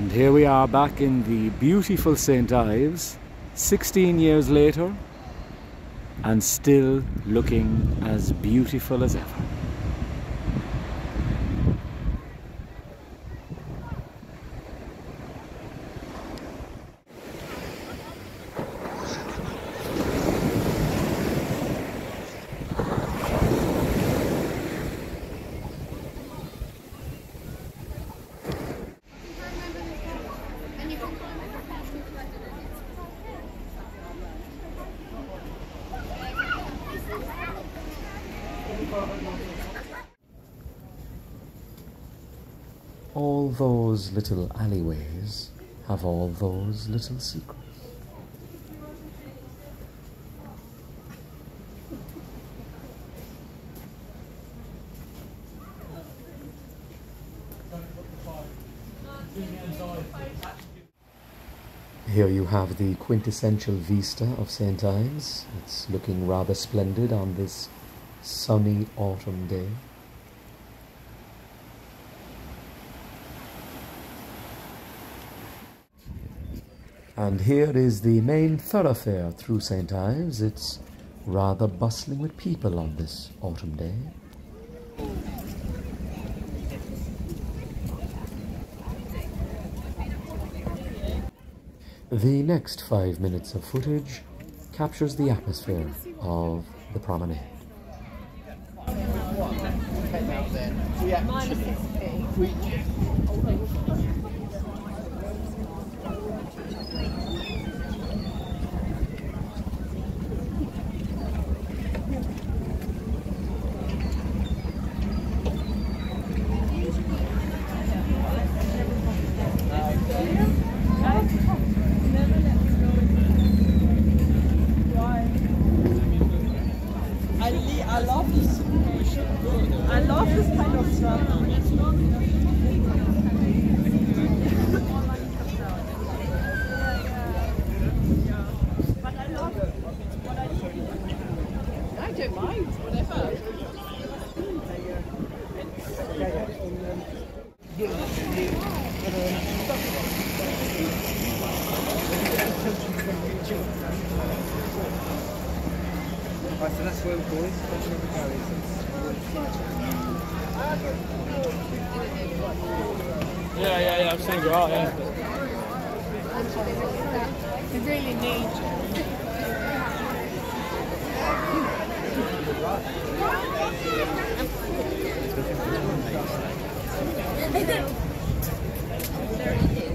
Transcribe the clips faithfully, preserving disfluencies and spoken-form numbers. And here we are back in the beautiful St Ives, sixteen years later, and still looking as beautiful as ever. All those little alleyways have all those little secrets. Here you have the quintessential vista of St Ives. It's looking rather splendid on this sunny autumn day. And here is the main thoroughfare through St Ives. It's rather bustling with people on this autumn day. The next five minutes of footage captures the atmosphere of the promenade. I love this. I love this kind of stuff. But I love it. What I do. I don't mind. Whatever. Right, so that's where we're going. That's where the car is. Yeah, yeah, yeah, I've seen it all, yeah. You really need you. There it is.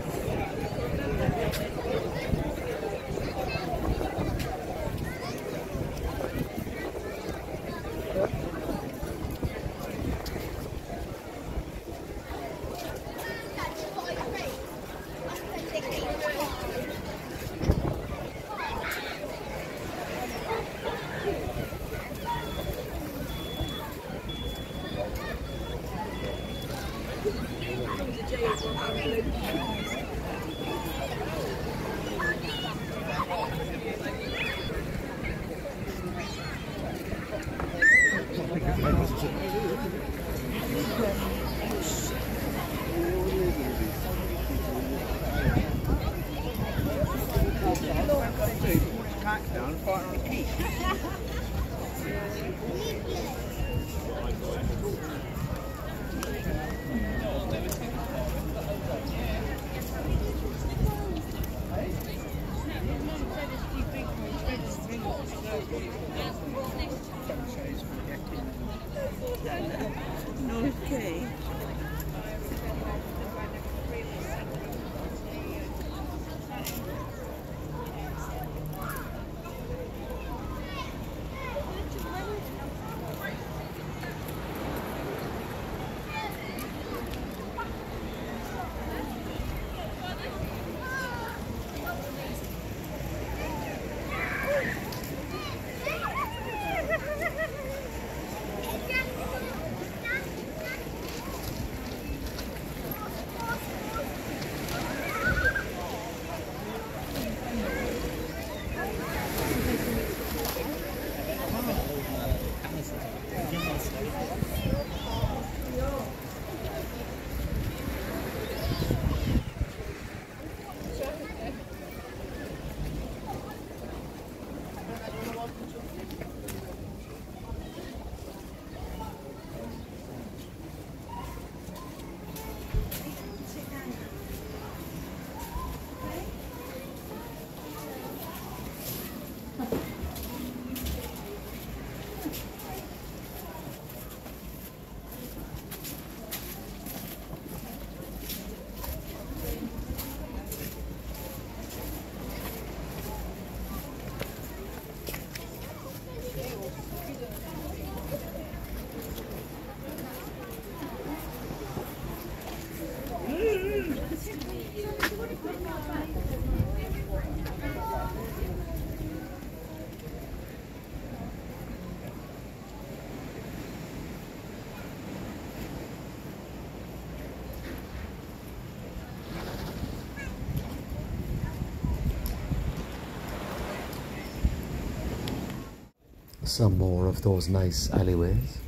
some more of those nice alleyways.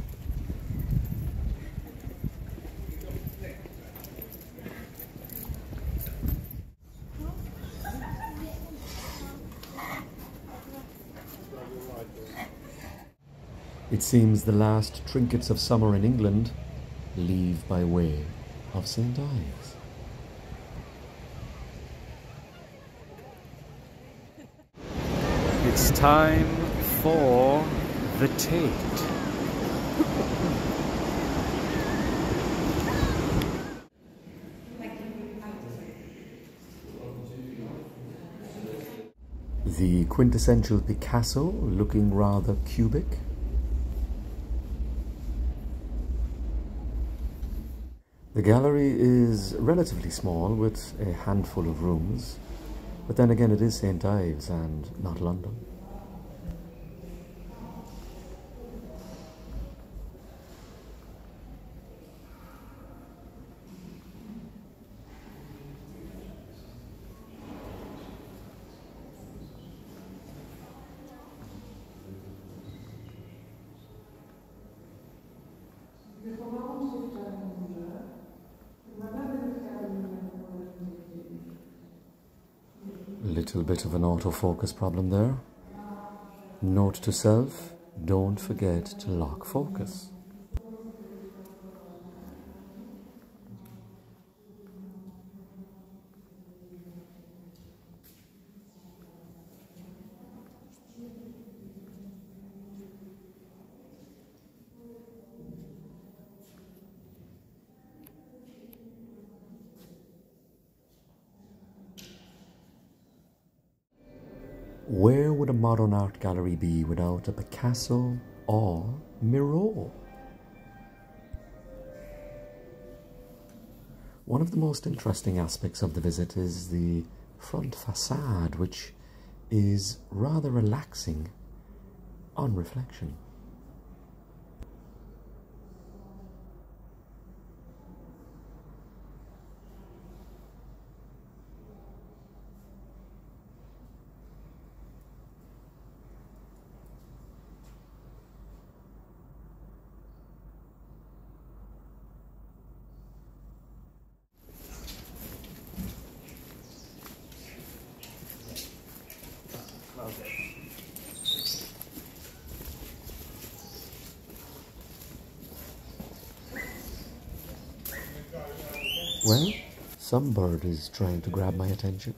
It seems the last trinkets of summer in England leave by way of St Ives. It's time for the Tate. The quintessential Picasso, looking rather cubic. The gallery is relatively small, with a handful of rooms, but then again it is St Ives and not London. Little bit of an autofocus problem there. Note to self, don't forget to lock focus. Where would a modern art gallery be without a Picasso or Miró? One of the most interesting aspects of the visit is the front facade, which is rather relaxing on reflection. Well, some bird is trying to grab my attention.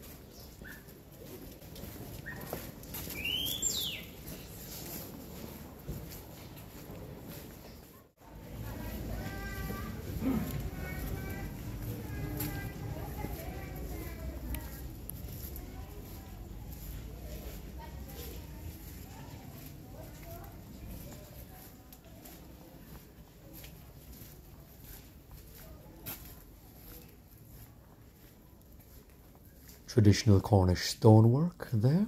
Traditional Cornish stonework there.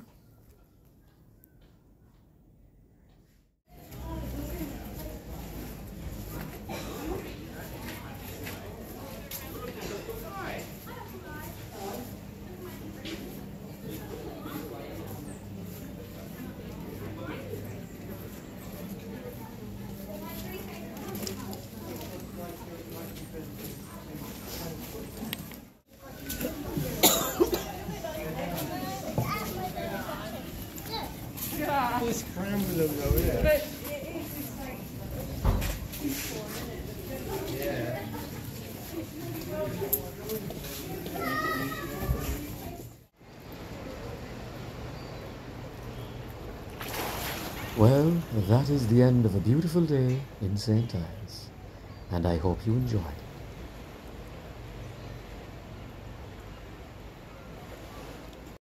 Just cram with them though, yeah. But it is, it's like four minutes. Yeah. Well, that is the end of a beautiful day in St Ives, and I hope you enjoyed it.